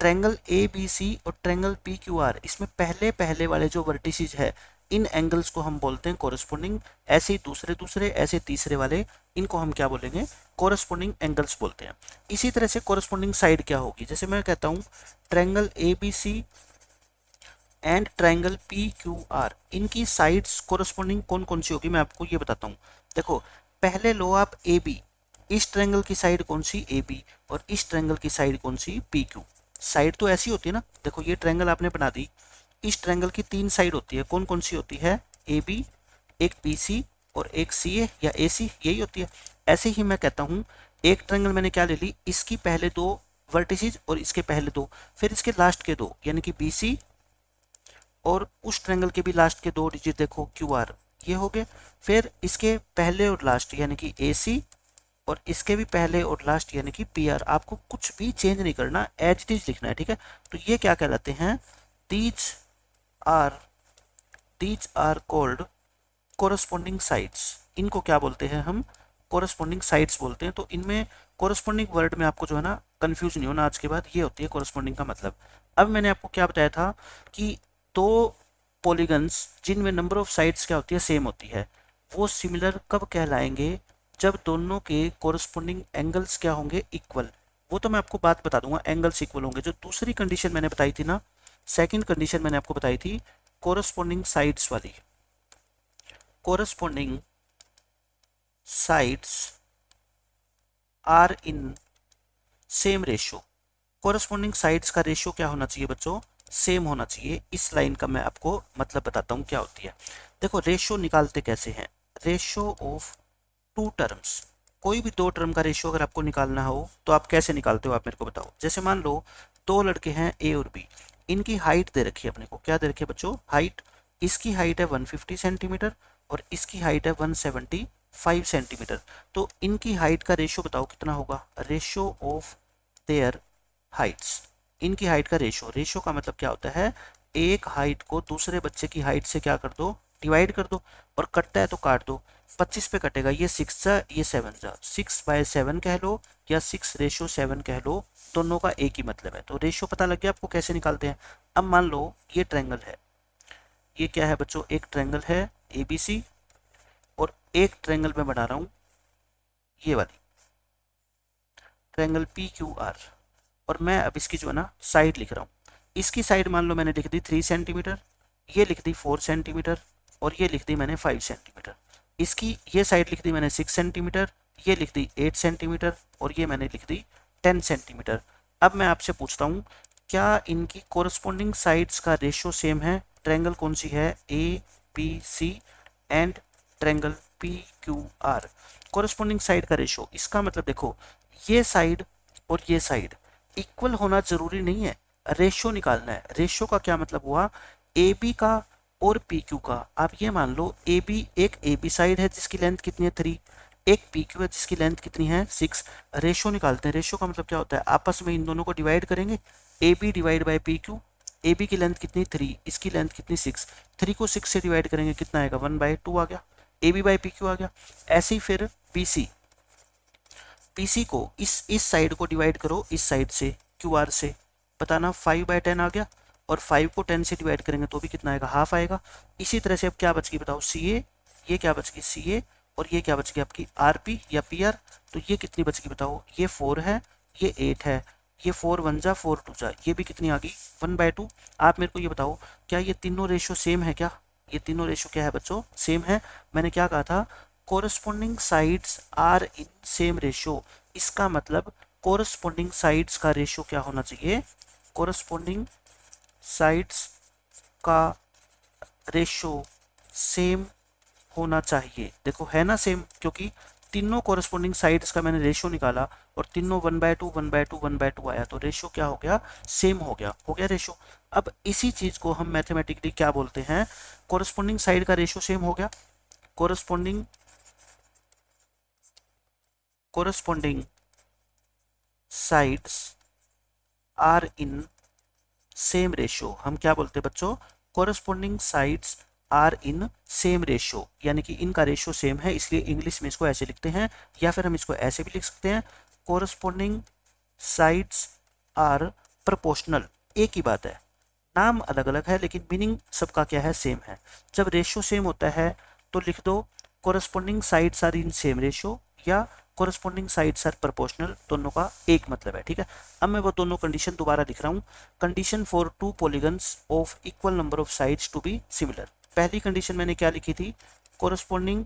ट्रायंगल ए बी सी और ट्रायंगल पी क्यू आर, इसमें पहले पहले वाले जो वर्टिसेस है इन एंगल्स को हम बोलते हैं कोरस्पोंडिंग। ऐसे ही दूसरे दूसरे ऐसे तीसरे वाले इनको हम क्या बोलेंगे कोरस्पोंडिंग एंगल्स बोलते हैं। इसी तरह से कोरस्पोंडिंग साइड क्या होगी, जैसे मैं कहता हूँ triangle A B C and triangle P Q R, इनकी साइड्स कोरस्पोंडिंग कौन कौन सी होगी मैं आपको ये बताता हूँ। देखो पहले लो आप ए बी, इस ट्रायंगल की साइड कौन सी ए बी और इस ट्रायंगल की साइड कौन सी पी क्यू। साइड तो ऐसी होती है ना, देखो ये ट्रायंगल आपने बना दी, इस ट्रायंगल की तीन साइड होती है, कौन कौन सी होती है ए बी, एक बी सी और एक सी ए या ए सी, यही होती है। ऐसे ही मैं कहता हूँ एक ट्रायंगल मैंने क्या ले ली, इसकी पहले दो वर्टिसेस और इसके पहले दो, फिर इसके लास्ट के दो यानी कि बी सी और उस ट्रायंगल के भी लास्ट के दो डिजिट देखो क्यू आर, ये हो गए। फिर इसके पहले और लास्ट यानी कि ए सी और इसके भी पहले और लास्ट यानी कि पी आर। आपको कुछ भी चेंज नहीं करना, एज इट इज लिखना है, ठीक है। तो ये क्या कहलाते हैं, these are these are called corresponding sides. इनको क्या बोलते हैं हम कोरस्पोंडिंग साइड्स बोलते हैं। तो इनमें कोरस्पोंडिंग वर्ड में आपको जो है ना कन्फ्यूज नहीं होना, आज के बाद ये होती है कोरस्पोंडिंग का मतलब। अब मैंने आपको क्या बताया था कि दो पॉलीगन्स जिनमें नंबर ऑफ साइड्स क्या होती है सेम होती है, वो सिमिलर कब कहलाएंगे, जब दोनों के कोरस्पोंडिंग एंगल्स क्या होंगे इक्वल। वो तो मैं आपको बात बता दूंगा, एंगल्स इक्वल होंगे। जो दूसरी कंडीशन मैंने बताई थी ना, सेकंड कंडीशन मैंने आपको बताई थी कोरस्पोंडिंग साइड्स वाली, corresponding sides are in same ratio. Corresponding sides का रेशियो क्या होना चाहिए बच्चों, सेम होना चाहिए। इस लाइन का मैं आपको मतलब बताता हूँ क्या होती है। देखो रेशियो निकालते कैसे हैं, रेशियो ऑफ टू टर्म्स, कोई भी दो टर्म का रेशियो अगर आपको निकालना हो तो आप कैसे निकालते हो आप मेरे को बताओ। जैसे मान लो दो लड़के हैं ए और बी, इनकी हाइट दे रखी है अपने को, क्या दे रखी है बच्चों हाइट, इसकी हाइट है एक सौ पचास सेंटीमीटर और इसकी हाइट है एक सौ पचहत्तर सेंटीमीटर। तो इनकी हाइट का रेशियो बताओ कितना होगा, रेशियो ऑफ देयर हाइट्स, इनकी हाइट का रेशियो। रेशियो का मतलब क्या होता है, एक हाइट को दूसरे बच्चे की हाइट से क्या कर दो, डिवाइड कर दो, और कटता है तो काट दो, पच्चीस पे कटेगा, ये सिक्स जा ये सेवन जा, सिक्स बाय सेवन कह लो या सिक्स रेशियो सेवन कह लो, दोनों का एक ही मतलब है। तो रेशियो पता लग गया आपको कैसे निकालते हैं। अब मान लो ये ट्रायंगल है, ये क्या है बच्चों, एक ट्रायंगल है ए बी सी और एक ट्रायंगल मैं बना रहा हूँ ये वाली ट्रायंगल पी क्यू आर, और मैं अब इसकी जो है ना साइड लिख रहा हूँ। इसकी साइड मान लो मैंने लिख दी थ्री सेंटीमीटर, ये लिख दी फोर सेंटीमीटर और ये लिख दी मैंने फाइव सेंटीमीटर। इसकी ये साइड लिख दी मैंने सिक्स सेंटीमीटर, ये लिख दी एट सेंटीमीटर और ये मैंने लिख दी टेन सेंटीमीटर। अब मैं आपसे पूछता हूँ क्या इनकी कोरस्पोंडिंग साइड्स का रेशियो सेम है, ट्रायंगल कौन सी है A B C and triangle P Q R, corresponding side का रेशियो। इसका मतलब देखो ये साइड और ये साइड इक्वल होना जरूरी नहीं है, रेशियो निकालना है। रेशियो का क्या मतलब हुआ, ए बी का और पी क्यू का। आप ये मान लो ए बी, एक ए बी साइड है जिसकी लेंथ कितनी है थ्री, एक पी क्यू है जिसकी लेंथ कितनी है सिक्स। रेशियो निकालते हैं, रेशियो का मतलब क्या होता है, आपस में इन दोनों को डिवाइड करेंगे, A B divide by P Q. A B की लेंथ कितनी थ्री, इसकी लेंथ कितनी सिक्स, थ्री को सिक्स से डिवाइड करेंगे कितना आएगा वन बाई टू आ गया, A B by P Q आ गया। ऐसे ही फिर पी सी, पी सी को इस इस साइड को डिवाइड करो इस साइड से क्यू आर से, बताना फाइव बाई टेन आ गया, और फाइव को टेन से डिवाइड करेंगे तो भी कितना आएगा हाफ आएगा। इसी तरह से अब क्या बच गई बताओ सी ए, ये क्या बच गई सी ए और ये क्या बच गई आपकी आरपी या पीआर। तो ये कितनी बच गई बताओ, ये फोर है, ये एट है, ये फोर वन जा फोर टू जा, ये भी कितनी आ गई वन बाय टू। आप मेरे को ये बताओ क्या ये तीनों रेशो सेम है क्या, ये तीनों रेशो क्या है बच्चों सेम है। मैंने क्या कहा था corresponding sides are in same ratio, इसका मतलब कोरस्पोंडिंग साइड्स का रेशो क्या होना चाहिए, कोरस्पोंडिंग साइड्स का रेशो सेम होना चाहिए। देखो है ना सेम, क्योंकि तीनों कोरस्पोंडिंग साइड्स का मैंने रेशो निकाला और तीनों one by two one by two one by two आया, तो रेशो क्या हो गया सेम हो गया, हो गया रेशो। अब इसी चीज़ को हम मैथमेटिकली क्या बोलते हैं, कोरस्पोंडिंग साइड का रेशो सेम हो गया, corresponding corresponding sides are in same ratio, हम क्या बोलते हैं बच्चों corresponding sides are in same ratio, यानी कि इनका रेशो सेम है, इसलिए इंग्लिश में इसको ऐसे लिखते हैं, या फिर हम इसको ऐसे भी लिख सकते हैं कोरस्पोंडिंग साइड्स आर प्रोपोर्शनल। एक ही बात है, नाम अलग अलग है लेकिन मीनिंग सबका क्या है सेम है। जब रेशो सेम होता है तो लिख दो corresponding sides are in same ratio या कोरस्पोंडिंग साइड्स आर प्रोपोर्शनल, दोनों का एक मतलब है, ठीक है। अब मैं वो दोनों कंडीशन दोबारा लिख रहा हूँ, condition for two polygons of equal number of sides to be similar. पहली कंडीशन मैंने क्या लिखी थी, corresponding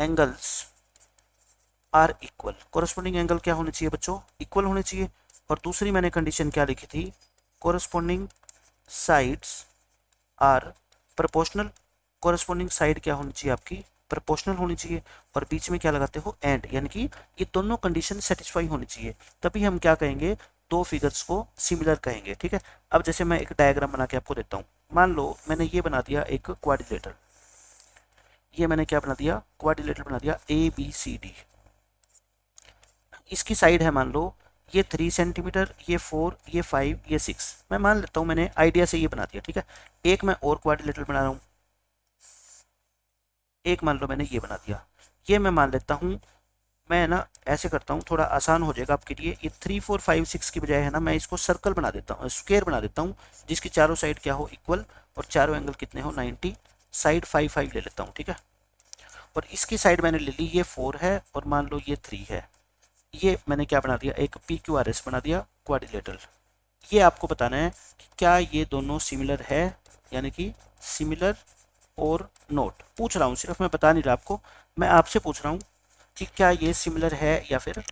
angles are equal, corresponding angle क्या होने चाहिए बच्चों इक्वल होने चाहिए। और दूसरी मैंने कंडीशन क्या लिखी थी, corresponding sides are proportional, corresponding side क्या होनी चाहिए आपकी प्रोपोर्शनल होनी चाहिए, और बीच में क्या लगाते हो एंड, यानी कि ये दोनों कंडीशन सेटिस्फाई होनी चाहिए, तभी हम क्या कहेंगे दो फिगर्स को सिमिलर कहेंगे, ठीक है। अब जैसे मैं एक डायग्राम बना के आपको देता हूँ, मान लो मैंने ये बना दिया एक क्वाड्रिलेटर, ये मैंने क्या बना दिया क्वाड्रिलेटर बना दिया ए बी सी डी, इसकी साइड है मान लो ये थ्री सेंटीमीटर, ये फोर, ये फाइव, ये सिक्स, मैं मान लेता हूँ मैंने आइडिया से ये बना दिया, ठीक है। एक मैं और क्वाड्रिलेटर बना रहा हूँ, एक मान लो मैंने ये बना दिया, ये मैं मान लेता हूँ, मैं ना ऐसे करता हूँ थोड़ा आसान हो जाएगा आपके लिए, ये थ्री फोर फाइव सिक्स की बजाय है ना मैं इसको सर्कल बना देता हूँ, स्क्वायर बना देता हूँ, जिसकी चारों साइड क्या हो इक्वल और चारों एंगल कितने हो नाइन्टी, साइड फाइव फाइव ले लेता हूँ, ठीक है। और इसकी साइड मैंने ले ली, ये फोर है और मान लो ये थ्री है, ये मैंने क्या बना दिया एक पी क्यू आर एस बना दिया क्वाड्रिलेटरल। ये आपको बताना है कि क्या ये दोनों सिमिलर है, यानी कि सिमिलर और नोट, पूछ रहा हूँ सिर्फ, मैं बता नहीं रहा आपको, मैं आपसे पूछ रहा हूँ कि क्या ये सिमिलर है या फिर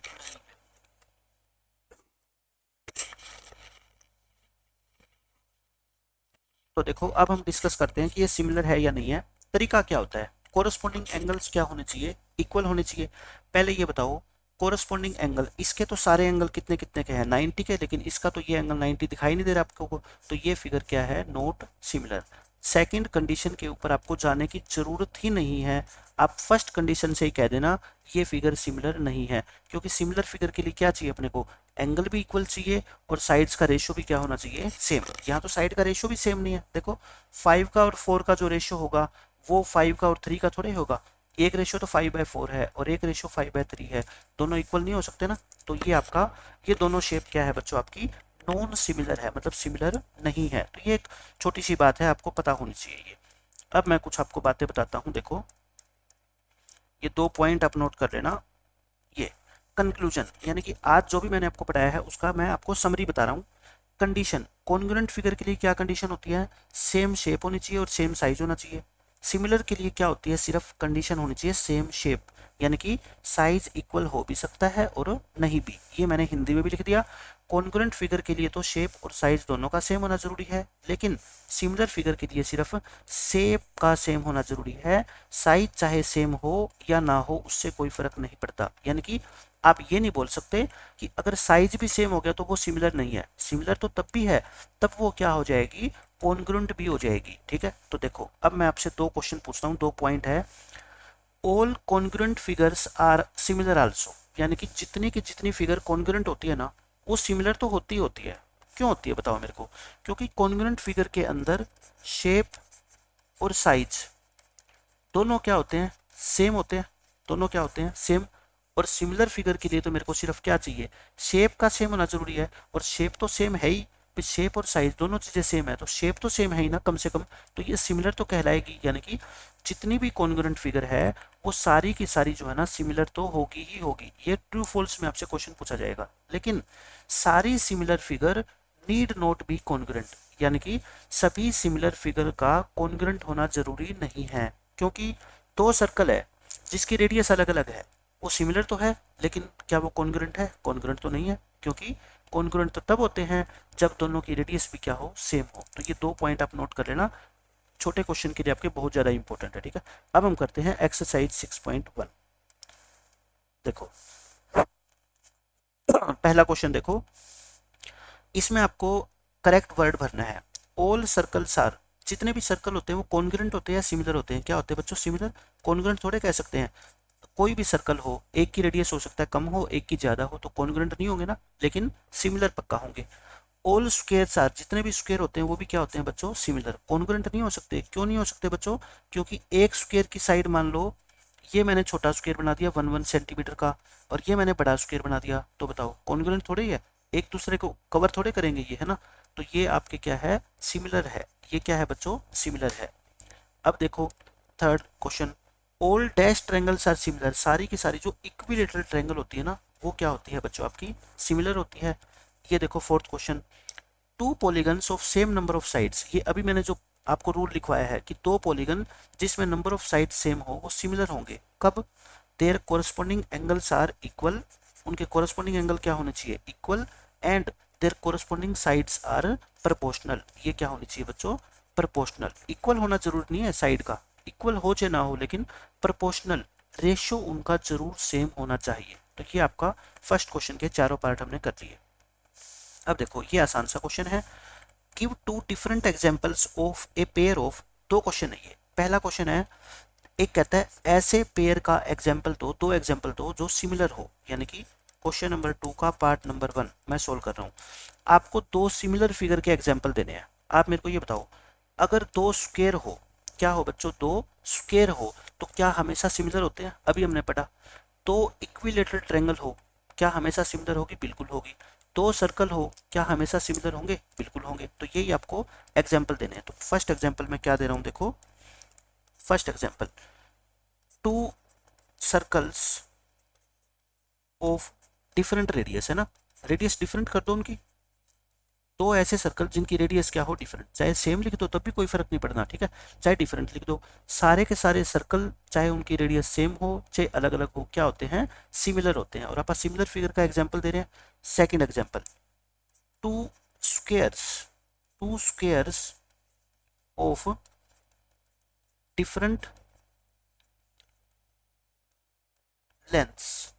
तो। देखो अब हम डिस्कस करते हैं कि ये सिमिलर है या नहीं है। तरीका क्या होता है, कोरस्पोंडिंग एंगल्स क्या होने चाहिए इक्वल होने चाहिए। पहले ये बताओ कोरस्पोंडिंग एंगल, इसके तो सारे एंगल कितने कितने के हैं नाइन्टी के, लेकिन इसका तो ये एंगल नाइन्टी दिखाई नहीं दे रहा आपको, तो ये फिगर क्या है नोट सिमिलर। सेकंड कंडीशन के ऊपर आपको जाने की ज़रूरत ही नहीं है, आप फर्स्ट कंडीशन से ही कह देना ये फिगर सिमिलर नहीं है, क्योंकि सिमिलर फिगर के लिए क्या चाहिए अपने को, एंगल भी इक्वल चाहिए और साइड्स का रेशो भी क्या होना चाहिए सेम। यहाँ तो साइड का रेशो भी सेम नहीं है, देखो फाइव का और फोर का जो रेशो होगा वो फाइव का और थ्री का थोड़े होगा, एक रेशो तो फाइव बाय फोर है और एक रेशो फाइव बाय थ्री है, दोनों इक्वल नहीं हो सकते ना। तो ये आपका ये दोनों शेप क्या है बच्चों आपकी नॉन सिमिलर है, मतलब सिमिलर नहीं है। तो ये एक छोटी सी बात है आपको पता होनी चाहिए ये। अब मैं कुछ आपको बातें बताता हूँ, देखो ये दो पॉइंट आप नोट कर लेना। ये कंक्लूजन यानी कि आज जो भी मैंने आपको पढ़ाया है उसका मैं आपको समरी बता रहा हूँ। कंडीशन, कॉन्ग्रुएंट फिगर के लिए क्या कंडीशन होती है, सेम शेप होनी चाहिए और सेम साइज होना चाहिए। सिमिलर के लिए क्या होती है, सिर्फ कंडीशन होनी चाहिए सेम शेप, यानी कि साइज इक्वल हो भी सकता है और नहीं भी। ये मैंने हिंदी में भी लिख दिया, कॉन्ग्रुएंट फिगर के लिए तो शेप और साइज दोनों का सेम होना जरूरी है, लेकिन सिमिलर फिगर के लिए सिर्फ शेप का सेम होना जरूरी है, साइज चाहे सेम हो या ना हो उससे कोई फर्क नहीं पड़ता। यानी कि आप ये नहीं बोल सकते कि अगर साइज भी सेम हो गया तो वो सिमिलर नहीं है, सिमिलर तो तब भी है तब वो क्या हो जाएगी कॉन्ग्रुएंट भी हो जाएगी, ठीक है। तो देखो अब मैं आपसे दो क्वेश्चन पूछता हूँ, दो पॉइंट है। All congruent figures are similar also, यानी कि जितनी की जितनी फिगर कॉन्ग्रुएंट होती है ना वो सिमिलर तो होती होती है। क्यों होती है बताओ मेरे को, क्योंकि कॉन्ग्रुएंट फिगर के अंदर शेप और साइज दोनों क्या होते हैं सेम होते हैं, दोनों क्या होते हैं सेम। और सिमिलर फिगर के लिए तो मेरे को सिर्फ क्या चाहिए, शेप का सेम होना जरूरी है, और शेप तो सेम है ही, शेप और साइज दोनों चीज़ें सेम है, तो शेप तो सेम है ही ना कम से कम, तो ये सिमिलर तो कहलाएगी। यानी कि जितनी भी कॉन्ग्रुएंट फिगर है वो सारी की सारी जो है ना सिमिलर तो होगी ही होगी। ये ट्रू फॉल्स में आपसे क्वेश्चन पूछा जाएगा, लेकिन सारी similar figure need not be congruent, यानी कि सभी सिमिलर फिगर का कॉन्ग्रुएंट होना जरूरी नहीं है, क्योंकि दो सर्कल है जिसकी रेडियस अलग अलग है, वो सिमिलर तो है लेकिन क्या वो कॉन्ग्रुएंट है? कॉन्ग्रुएंट तो नहीं है, क्योंकि कॉन्ग्रुएंट तो तब होते हैं जब दोनों की रेडियस भी क्या हो, सेम हो। तो ये दो पॉइंट आप नोट कर लेना, छोटे क्वेश्चन के लिए आपके बहुत ज़्यादा इंपॉर्टेंट है। ठीक है, अब हम करते हैं एक्सरसाइज सिक्स पॉइंट वन। देखो पहला क्वेश्चन देखो, इसमें आपको करेक्ट वर्ड भरना है। ऑल सर्कल्स आर, जितने भी सर्कल होते हैं वो कॉन्ग्रुएंट होते हैं या सिमिलर होते हैं? क्या होते हैं बच्चों? सिमिलर। कॉन्ग्रुएंट थोड़े कह सकते हैं, कोई भी सर्कल हो, एक की रेडियस हो सकता है कम हो, एक की ज़्यादा हो, तो कॉन्ग्रुएंट नहीं होंगे ना, लेकिन सिमिलर पक्का होंगे। ऑल स्क्वायर्स आर, जितने भी स्क्वायर होते हैं वो भी क्या होते हैं बच्चों? सिमिलर। कॉन्ग्रुएंट नहीं हो सकते। क्यों नहीं हो सकते बच्चों? क्योंकि एक स्क्वायर की साइड, मान लो ये मैंने छोटा स्क्वायर बना दिया वन वन सेंटीमीटर का, और ये मैंने बड़ा स्क्वायर बना दिया, तो बताओ कॉन्ग्रुएंट थोड़े ही है, एक दूसरे को कवर थोड़े करेंगे ये, है ना। तो ये आपके क्या है? सिमिलर है। ये क्या है बच्चों? सिमिलर है। अब देखो third question, all dash triangles are similar, सारी की सारी जो इक्विलेटरल ट्रायंगल होती है ना वो क्या होती है बच्चों? आपकी सिमिलर होती है। ये देखो fourth question, two polygons of same number of sides, ये अभी मैंने जो आपको रूल लिखवाया है कि दो पॉलीगन जिसमें नंबर ऑफ साइड सेम हो वो सिमिलर होंगे। कब? Their corresponding angles are equal, उनके कोरस्पॉन्डिंग एंगल क्या होने चाहिए? Equal. And their corresponding sides are proportional, ये क्या होनी चाहिए बच्चों? प्रोपोर्शनल। इक्वल होना जरूरी नहीं है, साइड का इक्वल हो चाहे ना हो, लेकिन प्रोपोर्शनल रेशियो उनका जरूर सेम होना चाहिए। तो ये आपका फर्स्ट क्वेश्चन के चारों पार्ट हमने कर लिए। अब देखो ये आसान सा क्वेश्चन है, give two different examples of a pair of, दो क्वेश्चन है ये। पहला क्वेश्चन है, एक कहता है ऐसे पेयर का एग्जाम्पल दो, दो एग्जाम्पल दो जो सिमिलर हो, यानी कि क्वेश्चन नंबर टू का पार्ट नंबर वन मैं सोल्व कर रहा हूँ। आपको दो सिमिलर फिगर के एग्जाम्पल देने हैं। आप मेरे को ये बताओ, अगर दो स्क्वायर हो, क्या हो बच्चों? दो स्क्वायर हो, तो क्या हमेशा सिमिलर होते हैं? अभी हमने पढ़ा। दो इक्विलेटरल ट्रायंगल हो, क्या हमेशा सिमिलर होगी? बिल्कुल होगी। दो सर्कल हो, क्या हमेशा सिमिलर होंगे? बिल्कुल होंगे। तो यही आपको एग्जाम्पल देने हैं। तो फर्स्ट एग्जाम्पल मैं क्या दे रहा हूँ देखो, first example, two circles of different radius, है ना, रेडियस डिफरेंट कर दो उनकी, दो ऐसे सर्कल जिनकी रेडियस क्या हो? डिफरेंट। चाहे सेम लिख दो तब भी कोई फर्क नहीं पड़ना, ठीक है, चाहे डिफरेंट लिख दो, सारे के सारे सर्कल चाहे उनकी रेडियस सेम हो चाहे अलग अलग हो, क्या होते हैं? सिमिलर होते हैं। और आप सिमिलर फिगर का एग्जाम्पल दे रहे हैं। Second example, two squares, two squares of different lengths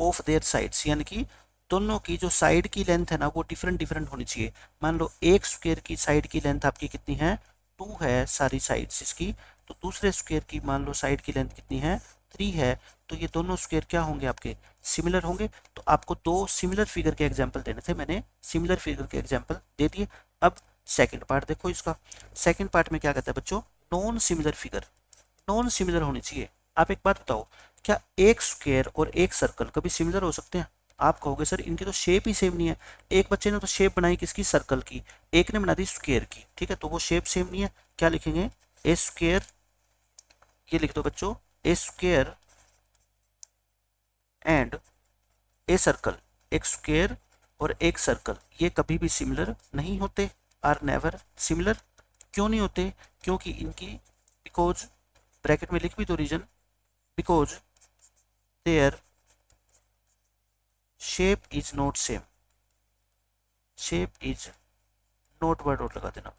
of their sides, यानी कि दोनों की जो साइड की लेंथ है ना वो डिफरेंट डिफरेंट होनी चाहिए। मान लो एक स्क्वायर की साइड की लेंथ आपकी कितनी है? टू है सारी साइड्स इसकी, तो दूसरे स्क्वायर की मान लो साइड की लेंथ कितनी है? थ्री है। तो ये दोनों स्क्वायर क्या होंगे? आपके सिमिलर होंगे। तो आपको दो सिमिलर फिगर के एग्जाम्पल देने थे, मैंने सिमिलर फिगर के एग्जाम्पल दे दिए। अब सेकेंड पार्ट देखो इसका, सेकेंड पार्ट में क्या कहता है बच्चों? Non similar figure, non similar होनी चाहिए। आप एक बात बताओ, क्या एक स्क्वायर और एक सर्कल कभी सिमिलर हो सकते हैं? आप कहोगे सर इनकी तो शेप ही सेम नहीं है। एक बच्चे ने तो शेप बनाई किसकी? सर्कल की, एक ने बना दी स्क्वायर की, ठीक है, तो वो शेप सेम नहीं है। क्या लिखेंगे? ए स्क्वायर, ये लिख दो बच्चों, a square and a circle, एक स्क्वायर और एक सर्कल ये कभी भी सिमिलर नहीं होते, आर नेवर सिमिलर। क्यों नहीं होते? क्योंकि इनकी, बिकॉज, ब्रैकेट में लिख भी दो reason, because there shape is not same, shape is not, word not लगा देना,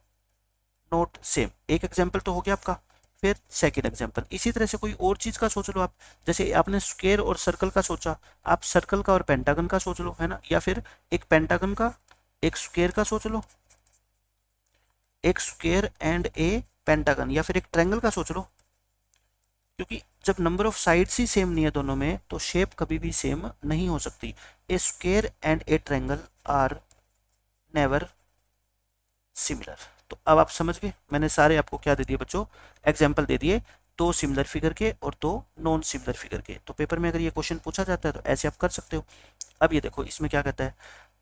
नॉट सेम। एक एग्जाम्पल तो हो गया आपका, फिर सेकेंड एग्जाम्पल। इसी तरह से कोई और चीज़ का सोच लो आप, जैसे आपने स्क्वायर और सर्कल का सोचा, आप सर्कल का और पेंटागन का सोच लो, है ना, या फिर एक पेंटागन का, एक स्क्वायर का सोच लो, एक स्क्वायर एंड ए पेंटागन, या फिर एक ट्रायंगल का सोच लो, क्योंकि जब नंबर ऑफ साइड्स ही सेम नहीं है दोनों में, तो शेप कभी भी सेम नहीं हो सकती। A square and a triangle are never similar. तो अब आप समझ गए, मैंने सारे आपको क्या दे दिए बच्चों? एग्जाम्पल दे दिए, दो सिमिलर फिगर के और दो नॉन सिमिलर फिगर के। तो पेपर में अगर ये क्वेश्चन पूछा जाता है तो ऐसे आप कर सकते हो। अब ये देखो इसमें क्या कहता है,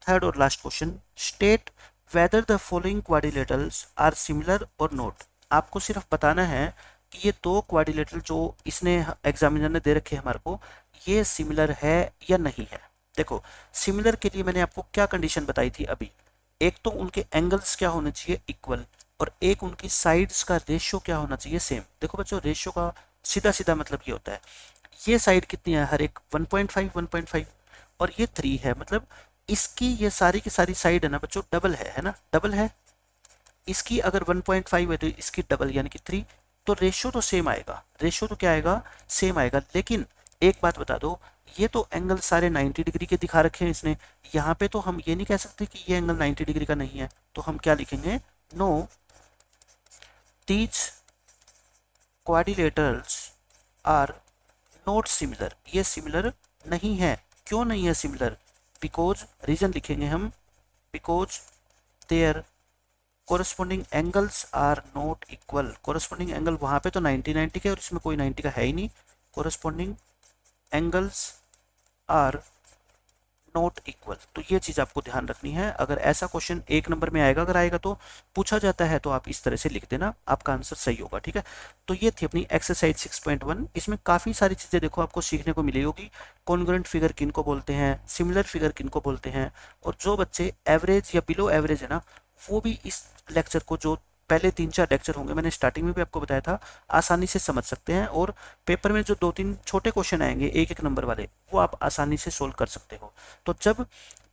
थर्ड और last question, state whether the following quadrilaterals are similar or not। आपको सिर्फ बताना है कि ये दो क्वाड्रिलेटरल जो इसने एग्जामिनर ने दे रखे हैं हमारे को, ये सिमिलर है या नहीं है। देखो सिमिलर के लिए मैंने आपको क्या कंडीशन बताई थी अभी, एक तो उनके एंगल्स क्या होने चाहिए इक्वल, और एक उनकी साइड्स का रेशियो क्या होना चाहिए सेम। देखो बच्चों रेशियो का सीधा सीधा मतलब ये होता है, ये साइड कितनी है हर एक one point five one point five, और ये थ्री है, मतलब इसकी ये सारी की सारी साइड है ना बच्चों डबल है, है ना डबल है। इसकी अगर वन पॉइंट फाइव है तो इसकी डबल यानी कि थ्री, तो रेशियो तो सेम आएगा, रेशियो तो क्या आएगा सेम आएगा। लेकिन एक बात बता दो, ये तो एंगल सारे नाइन्टी डिग्री के दिखा रखे हैं इसने, यहाँ पे तो हम ये नहीं कह सकते कि ये एंगल नाइन्टी डिग्री का नहीं है, तो हम क्या लिखेंगे, no these quadrilaterals are not similar, ये सिमिलर नहीं है। क्यों नहीं है सिमिलर, बिकॉज रीजन लिखेंगे हम, because their corresponding angles are not equal. Corresponding angle वहाँ पे तो नाइन्टी नाइन्टी के और इसमें कोई नाइन्टी का है ही नहीं, corresponding angles are not equal, तो ये चीज़ आपको ध्यान रखनी है। अगर ऐसा क्वेश्चन एक नंबर में आएगा, अगर आएगा तो पूछा जाता है, तो आप इस तरह से लिख देना, आपका आंसर सही होगा, ठीक है। तो ये थी अपनी एक्सरसाइज सिक्स पॉइंट वन, इसमें काफ़ी सारी चीज़ें देखो आपको सीखने को मिली होगी, कॉन्ग्रुएंट फिगर किनको बोलते हैं, सिमिलर फिगर किनको बोलते हैं, और जो बच्चे एवरेज या बिलो एवरेज है ना वो भी इस लेक्चर को, जो पहले तीन चार लेक्चर होंगे मैंने स्टार्टिंग में भी आपको बताया था, आसानी से समझ सकते हैं, और पेपर में जो दो तीन छोटे क्वेश्चन आएंगे एक एक नंबर वाले वो आप आसानी से सोल्व कर सकते हो। तो जब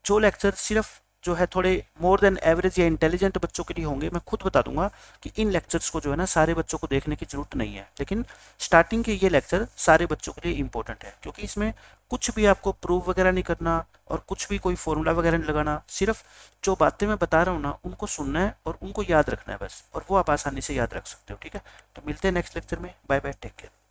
जो लेक्चर सिर्फ जो है थोड़े मोर देन एवरेज या इंटेलिजेंट बच्चों के लिए होंगे, मैं खुद बता दूंगा कि इन लेक्चर्स को जो है ना सारे बच्चों को देखने की जरूरत नहीं है, लेकिन स्टार्टिंग के ये लेक्चर सारे बच्चों के लिए इंपॉर्टेंट है, क्योंकि इसमें कुछ भी आपको प्रूव वगैरह नहीं करना और कुछ भी कोई फॉर्मूला वगैरह नहीं लगाना, सिर्फ जो बातें मैं बता रहा हूँ ना उनको सुनना है और उनको याद रखना है बस, और वो आप आसानी से याद रख सकते हो, ठीक है। तो मिलते हैं नेक्स्ट लेक्चर में, बाय बाय, टेक केयर।